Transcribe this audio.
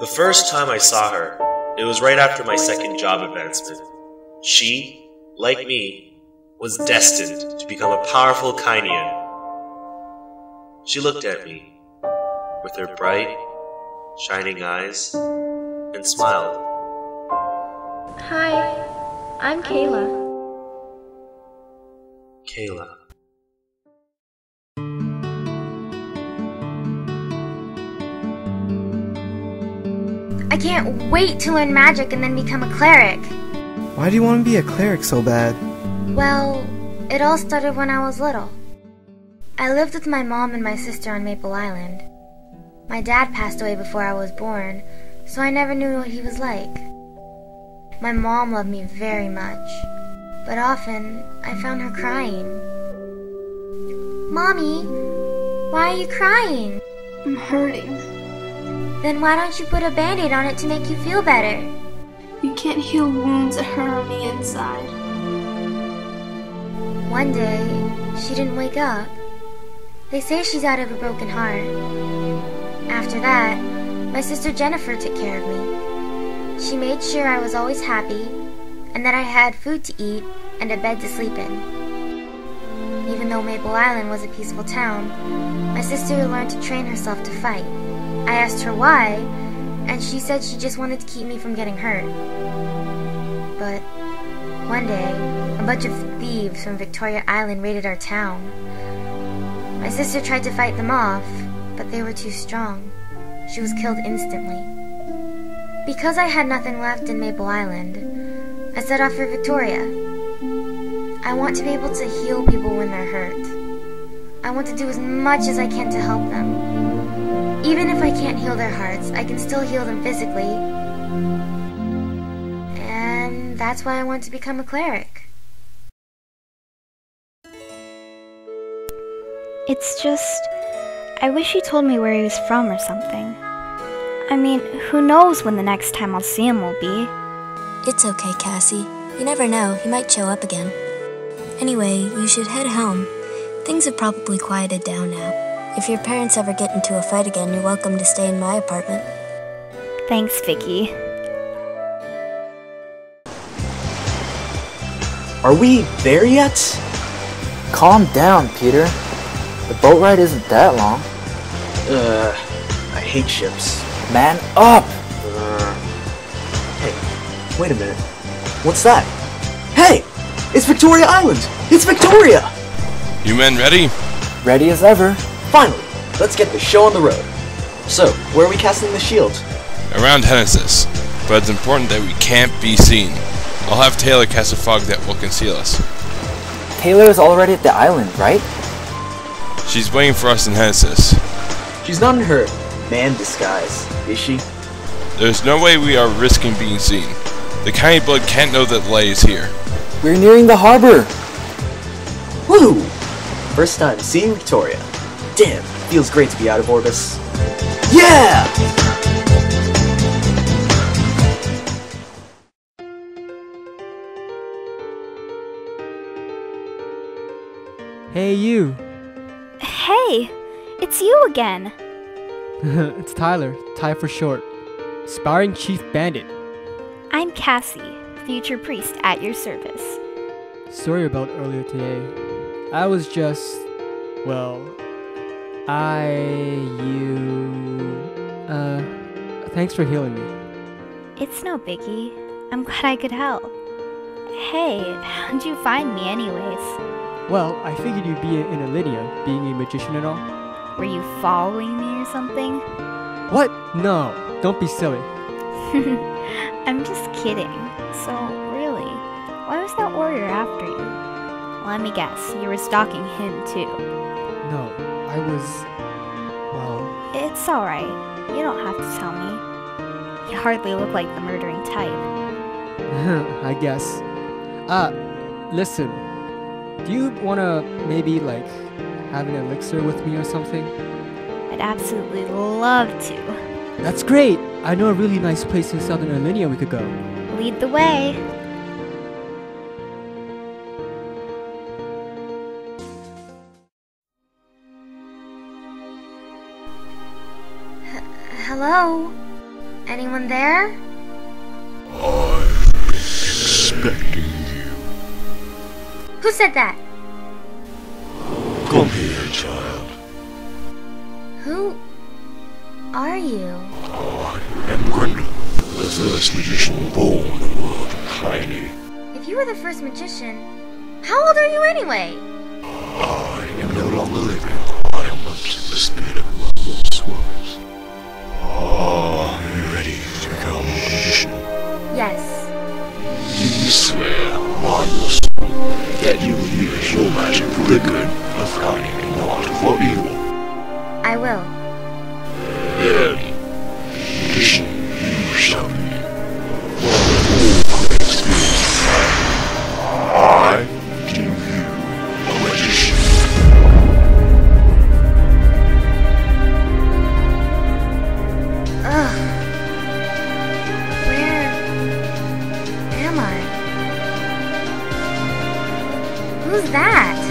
The first time I saw her, it was right after my second job advancement. She, like me, was destined to become a powerful Khainian. She looked at me with her bright, shining eyes and smiled. Hi, I'm Kayla. Kayla. I can't wait to learn magic and then become a cleric. Why do you want to be a cleric so bad? Well, it all started when I was little. I lived with my mom and my sister on Maple Island. My dad passed away before I was born, so I never knew what he was like. My mom loved me very much. But often, I found her crying. Mommy, why are you crying? I'm hurting. Then why don't you put a band-aid on it to make you feel better? You can't heal wounds that hurt on the inside. One day, she didn't wake up. They say she's out of a broken heart. After that, my sister Jennifer took care of me. She made sure I was always happy, and that I had food to eat and a bed to sleep in. Even though Maple Island was a peaceful town, my sister learned to train herself to fight. I asked her why, and she said she just wanted to keep me from getting hurt. But one day, a bunch of thieves from Victoria Island raided our town. My sister tried to fight them off, but they were too strong. She was killed instantly. Because I had nothing left in Maple Island, I set off for Victoria. I want to be able to heal people when they're hurt. I want to do as much as I can to help them. Even if I can't heal their hearts, I can still heal them physically. And that's why I want to become a cleric. It's just, I wish he told me where he was from or something. I mean, who knows when the next time I'll see him will be. It's okay, Cassie. You never know, he might show up again. Anyway, you should head home. Things have probably quieted down now. If your parents ever get into a fight again, you're welcome to stay in my apartment. Thanks, Vicky. Are we there yet? Calm down, Peter. The boat ride isn't that long. I hate ships. Man up! Wait a minute. What's that? Hey! It's Victoria Island! It's Victoria! You men ready? Ready as ever. Finally! Let's get the show on the road. So, where are we casting the shield? Around Hennessy's, but it's important that we can't be seen. I'll have Taylor cast a fog that will conceal us. Taylor is already at the island, right? She's waiting for us in Hennessy's. She's not in her man disguise, is she? There's no way we are risking being seen. The Khaini blood can't know that Lay is here. We're nearing the harbor! Woo! First time seeing Victoria. Damn, feels great to be out of Orbis. Yeah! Hey, you. Hey, it's you again. It's Tyler, Ty for short. Aspiring Chief Bandit. I'm Cassie, future priest at your service. Sorry about earlier today. I was just... well... thanks for healing me. It's no biggie. I'm glad I could help. Hey, how'd you find me anyways? Well, I figured you'd be in Ellinia, being a magician and all. Were you following me or something? What? No, don't be silly. I'm just kidding. So, really, why was that warrior after you? Let me guess, you were stalking him too. No, I was... well... It's alright. You don't have to tell me. You hardly look like the murdering type. I guess. Listen. Do you wanna maybe, like, have an elixir with me or something? I'd absolutely love to. That's great! I know a really nice place in southern Ellinia we could go. Lead the way! Hello? I down there? I'm expecting you. Who said that? Come here, child. Who are you? I am Grendel, the first magician born in the world of Khaini. If you were the first magician, how old are you anyway? I am no longer living. I am not the spirit of what once was. Are you ready to become a magician? Yes. You swear on your soul that you will use your magic for the good of Khaini and not for evil. I will. Then, magician you shall be. Who's that?